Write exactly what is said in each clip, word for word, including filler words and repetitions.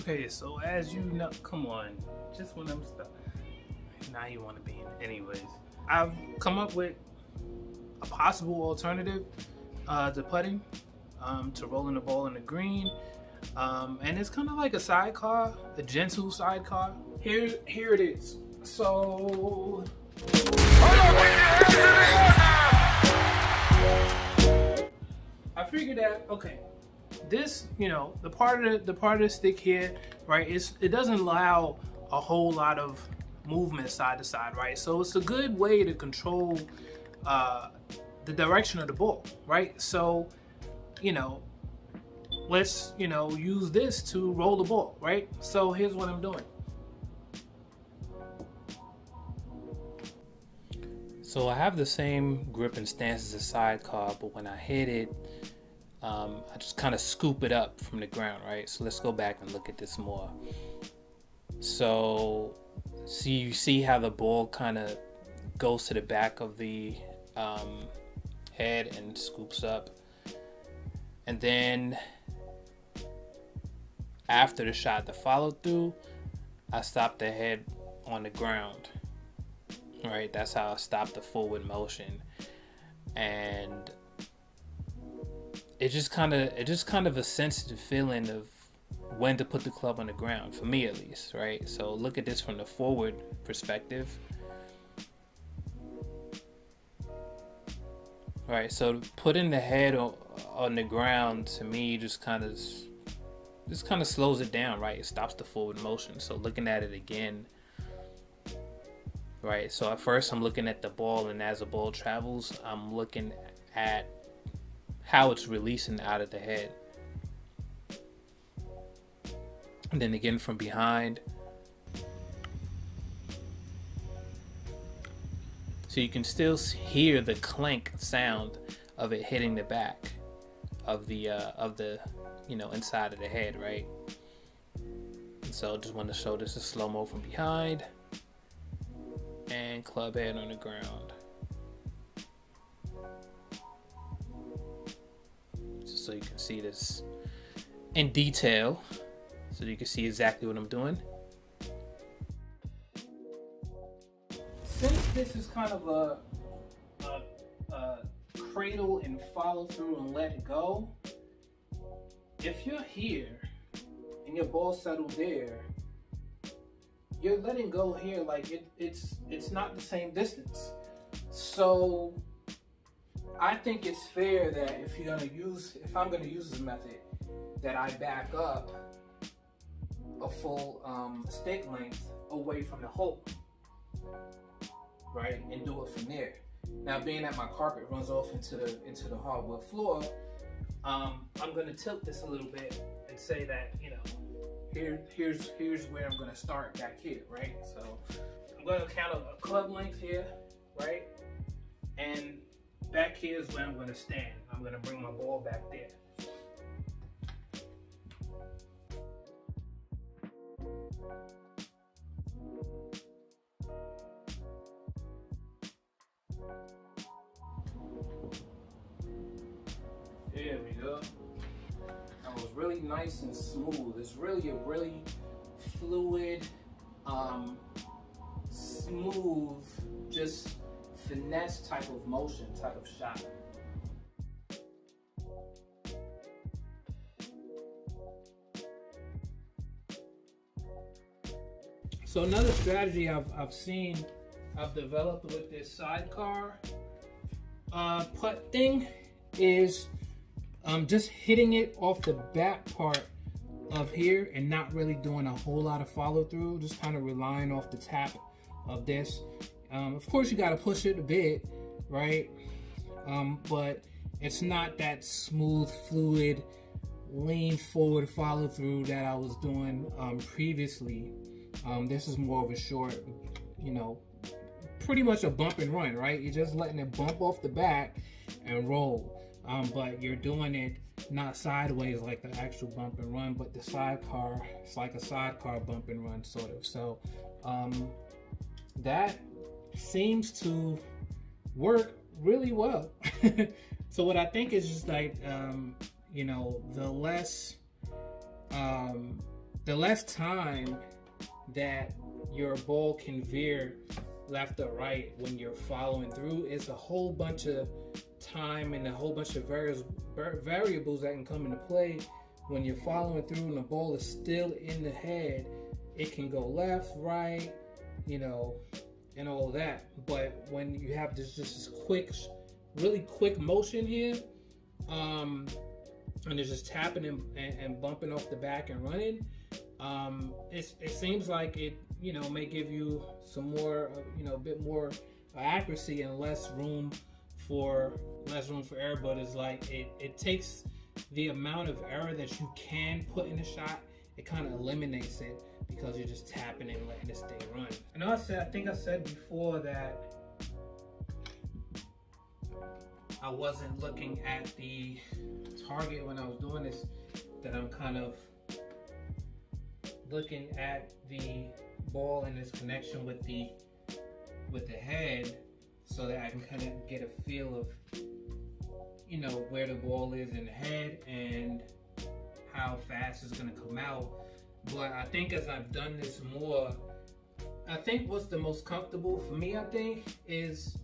Okay, so as you know, come on, just when I'm stuck. Now you want to be in. Anyways, I've come up with a possible alternative uh, to putting, um, to rolling the ball in the green. Um, and it's kind of like a sidecar, a gentle sidecar. Here, here it is. So. I figured that, okay, this, you know, the part of the, the part of the stick here, right, it's, it doesn't allow a whole lot of movement side to side, right? So it's a good way to control uh, the direction of the ball, right? So, you know, let's, you know, use this to roll the ball, right? So here's what I'm doing. So I have the same grip and stance as a sidecar, but when I hit it, um, I just kind of scoop it up from the ground, right? So let's go back and look at this more. So, see, you see how the ball kind of goes to the back of the um, head and scoops up. And then after the shot, the follow through, I stop the head on the ground. Right, that's how I stopped the forward motion, and it just kind of it just kind of a sensitive feeling of when to put the club on the ground, for me at least, right? So look at this from the forward perspective, right? So putting the head on, on the ground, to me, just kind of just kind of slows it down, right? It stops the forward motion. So looking at it again. Right, so at first I'm looking at the ball, and as the ball travels, I'm looking at how it's releasing out of the head. And then again from behind. So you can still hear the clank sound of it hitting the back of the, uh, of the, you know, inside of the head, right? And so just want to show this in slow-mo from behind. And club head on the ground. Just so you can see this in detail, so you can see exactly what I'm doing. Since this is kind of a, a, a cradle and follow through and let it go, if you're here and your ball settled there, you're letting go here, like it, it's it's not the same distance. So I think it's fair that if you're gonna use, if I'm gonna use this method, that I back up a full um, stick length away from the hole, right, and do it from there. Now, being that my carpet runs off into the into the hardwood floor, um, I'm gonna tilt this a little bit and say that, you know, Here, here's here's where I'm gonna start back here, right? So I'm gonna count a club length here, right? And back here is where I'm gonna stand. I'm gonna bring my ball back there. There we go. Really nice and smooth. It's really a really fluid, um, smooth, just finesse type of motion, type of shot. So another strategy I've, I've seen, I've developed with this sidecar uh, putt thing is Um, just hitting it off the back part of here and not really doing a whole lot of follow through, just kind of relying off the tap of this. Um, of course you got to push it a bit, right? Um, but it's not that smooth, fluid, lean forward follow through that I was doing um, previously. Um, this is more of a short, you know, pretty much a bump and run, right? You're just letting it bump off the back and roll. Um, but you're doing it not sideways like the actual bump and run, but the sidecar, it's like a sidecar bump and run sort of. So um, that seems to work really well. So what I think is just like, um, you know, the less um, the less time that your ball can veer left or right when you're following through is a whole bunch of time and a whole bunch of various variables that can come into play. When you're following through and the ball is still in the head, it can go left, right, you know, and all that. But when you have this just this quick, really quick motion here, um, and it's just tapping and, and, and bumping off the back and running, um, it's, it seems like it, you know, may give you some more, you know, a bit more accuracy and less room for less room for error. But it's like it, it takes the amount of error that you can put in a shot, it kind of eliminates it because you're just tapping and letting this thing run. And I said, I think I said before that I wasn't looking at the target when I was doing this, that I'm kind of looking at the ball and its connection with the with the head, so that I can kind of get a feel of, you know, where the ball is in the head and how fast it's gonna come out. But I think as I've done this more, I think what's the most comfortable for me, I think, is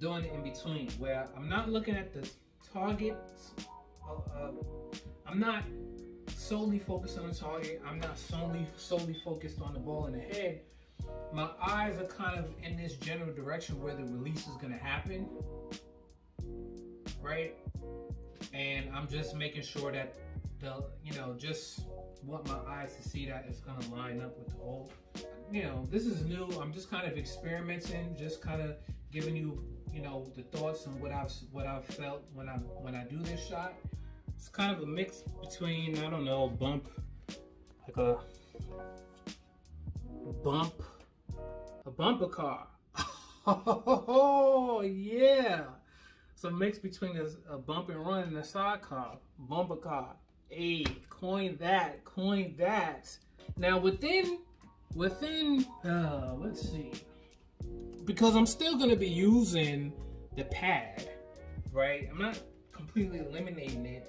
doing it in between, where I'm not looking at the target. Uh, I'm not solely focused on the target. I'm not solely solely focused on the ball in the head. My eyes are kind of in this general direction where the release is gonna happen, right? And I'm just making sure that the, you know, just want my eyes to see that it's gonna line up with the hole. You know, this is new. I'm just kind of experimenting, just kind of giving you, you know, the thoughts and what I've what I've felt when I when I do this shot. It's kind of a mix between, I don't know, bump, like a bump, a bumper car. Oh yeah. It's a mix between a, a bump and run and a sidecar, bumper car. Hey, coin that, coin that. Now within, within, uh, let's see, because I'm still gonna be using the pad, right? I'm not completely eliminating it.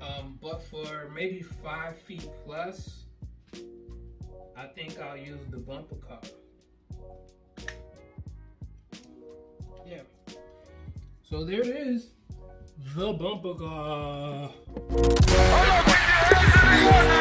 Um, but for maybe five feet plus, I think I'll use the bumper car. Yeah. So there it is, the bumper car.